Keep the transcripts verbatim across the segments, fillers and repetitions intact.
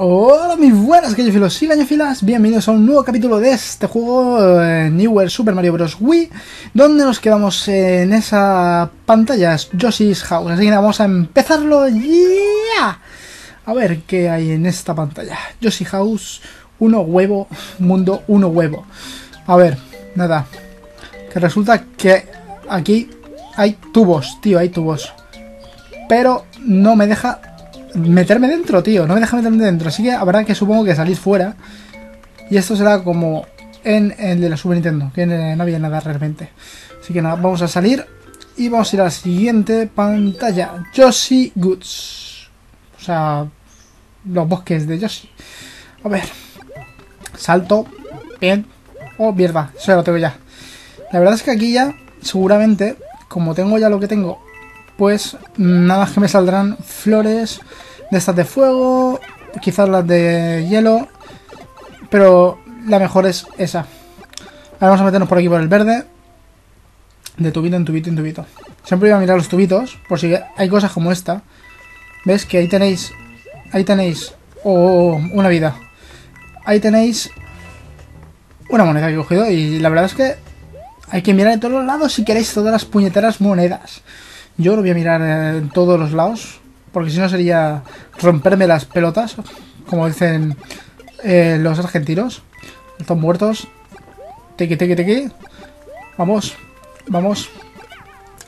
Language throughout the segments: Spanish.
Hola mis buenas gallofilos y gallofilas, bienvenidos a un nuevo capítulo de este juego, eh, Newer Super Mario Bros. Wii, donde nos quedamos en esa pantalla, Yoshi's House, así que vamos a empezarlo ya. A ver qué hay en esta pantalla, Yoshi House, uno huevo, mundo uno huevo. A ver, nada, que resulta que aquí hay tubos, tío, hay tubos, pero no me deja meterme dentro, tío, no me deja meterme dentro, así que habrá que, supongo, que salir fuera. Y esto será como en el de la Super Nintendo, que no había nada realmente. Así que nada, vamos a salir y vamos a ir a la siguiente pantalla, Yoshi Woods, o sea, los bosques de Yoshi. A ver, salto, bien. Oh, mierda, eso ya lo tengo ya. La verdad es que aquí ya, seguramente, como tengo ya lo que tengo, pues nada más que me saldrán flores de estas de fuego, quizás las de hielo, pero la mejor es esa. Ahora vamos a meternos por aquí por el verde, de tubito en tubito en tubito. Siempre voy a mirar los tubitos, por si hay cosas como esta. ¿Ves? Que ahí tenéis, ahí tenéis, oh, una vida. Ahí tenéis una moneda que he cogido y la verdad es que hay que mirar de todos los lados si queréis todas las puñeteras monedas. Yo lo voy a mirar en todos los lados, porque si no sería romperme las pelotas, como dicen eh, los argentinos. Están muertos. Tequi, tequi, tequi. Vamos, vamos.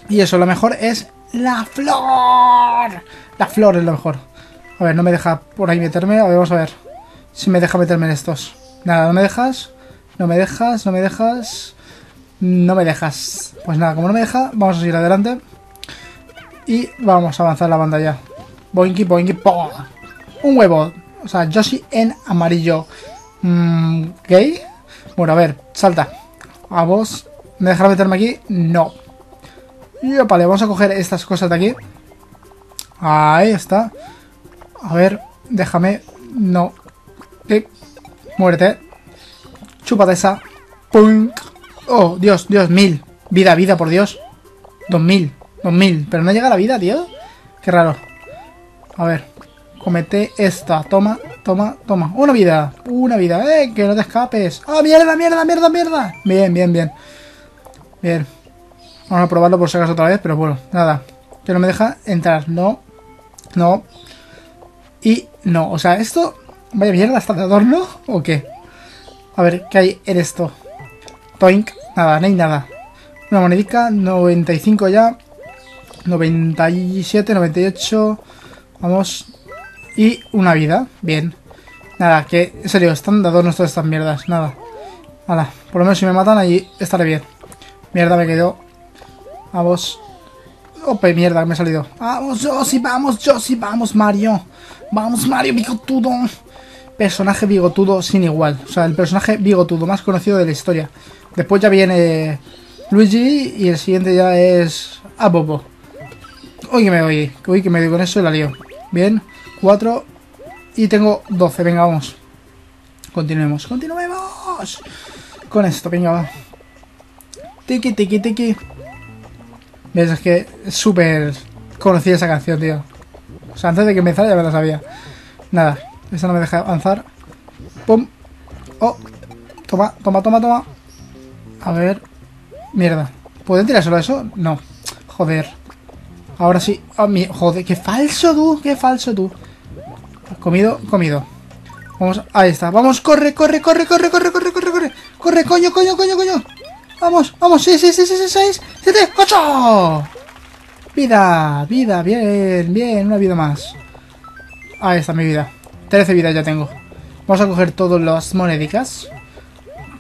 Y eso, lo mejor es la flor. La flor es lo mejor. A ver, no me deja por ahí meterme. A ver, vamos a ver si me deja meterme en estos. Nada, no me dejas. No me dejas, no me dejas. No me dejas. Pues nada, como no me deja, vamos a seguir adelante. Y vamos a avanzar la banda ya. Boinky, boinky, po. Un huevo. O sea, Yoshi en amarillo. Mm, ¿Gay? Bueno, a ver, salta. A vos. ¿Me dejará meterme aquí? No. Y vale, vamos a coger estas cosas de aquí. Ahí está. A ver, déjame. No. Eh, muérete. Chúpate esa. Pum. Oh, Dios, Dios, mil. Vida, vida, por Dios. Dos mil. dos mil, pero no llega a la vida, tío. Qué raro. A ver, comete esta. Toma, toma, toma. Una vida, una vida, eh, que no te escapes. ¡Ah, mierda, mierda, mierda, mierda! Bien, bien, bien. Bien. Vamos a probarlo por si acaso otra vez, pero bueno, nada. Que no me deja entrar. No, no. Y no, o sea, esto. Vaya mierda, ¿está de adorno o qué? A ver, ¿qué hay en esto? Toink, nada, no hay nada. Una monedica, noventa y cinco ya. noventa y siete, noventa y ocho. Vamos. Y una vida. Bien. Nada, que en serio, están dados nuestras estas mierdas. Nada. Nada. Por lo menos si me matan, ahí estaré bien. Mierda, me quedo. Vamos. Ope, mierda, me he salido. Vamos, Yoshi, vamos, Yoshi, vamos, Mario. Vamos, Mario, bigotudo. Personaje bigotudo sin igual. O sea, el personaje bigotudo más conocido de la historia. Después ya viene Luigi y el siguiente ya es a Popo. Uy, que me doy, uy, que me doy con eso y la lío. Bien, cuatro. Y tengo doce, venga, vamos. Continuemos, continuemos con esto, venga, va. Tiki, tiki, tiki. ¿Ves? Es que es súper conocida esa canción, tío. O sea, antes de que empezara ya me la sabía. Nada, esa no me deja avanzar. Pum. Oh, toma, toma, toma, toma. A ver. Mierda, ¿pueden tirar solo eso? No. Joder. Ahora sí. Oh, mi... Joder, qué falso tú, qué falso tú. Comido, comido. Vamos, ahí está. Vamos, corre, corre, corre, corre, corre, corre, corre, corre. Corre, coño, coño, coño, coño. Vamos, vamos, seis, seis, seis, seis, seis, siete, ocho. Vida, vida, bien, bien, una vida más. Ahí está mi vida. trece vidas ya tengo. Vamos a coger todas las monedicas.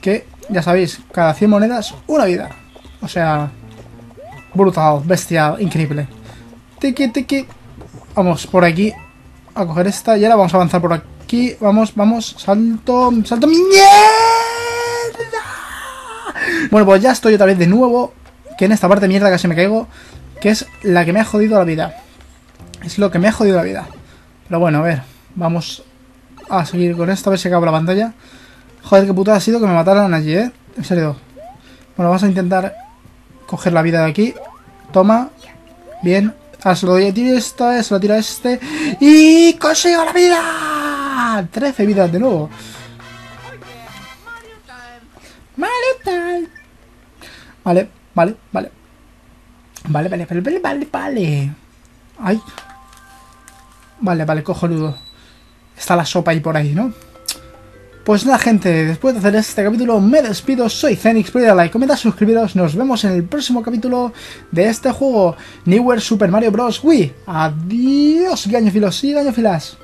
Que, ya sabéis, cada cien monedas, una vida. O sea, brutal, bestial, increíble. Tiki, tiki. Vamos por aquí a coger esta y ahora vamos a avanzar por aquí. Vamos, vamos, salto, salto. ¡Mierda! Bueno, pues ya estoy otra vez de nuevo. Que en esta parte mierda casi me caigo. Que es la que me ha jodido la vida. Es lo que me ha jodido la vida. Pero bueno, a ver, vamos a seguir con esto, a ver si acaba la pantalla. Joder, qué putada ha sido que me mataran allí, ¿eh? En serio. Bueno, vamos a intentar coger la vida de aquí. Toma. Bien. Ahora se lo doy a ti, esta, se lo tiro a este. ¡Y consigo la vida! ¡Ah! trece vidas de nuevo. Mario time. Vale, vale, vale. Vale, vale, vale, vale, vale, vale. Ay. Vale, vale, cojonudo. Está la sopa ahí por ahí, ¿no? Pues nada, gente, después de hacer este capítulo me despido. Soy Zenix, pide like, comenta, suscribiros. Nos vemos en el próximo capítulo de este juego, Newer Super Mario Bros. Wii. Adiós, gañofilos y gañofilas.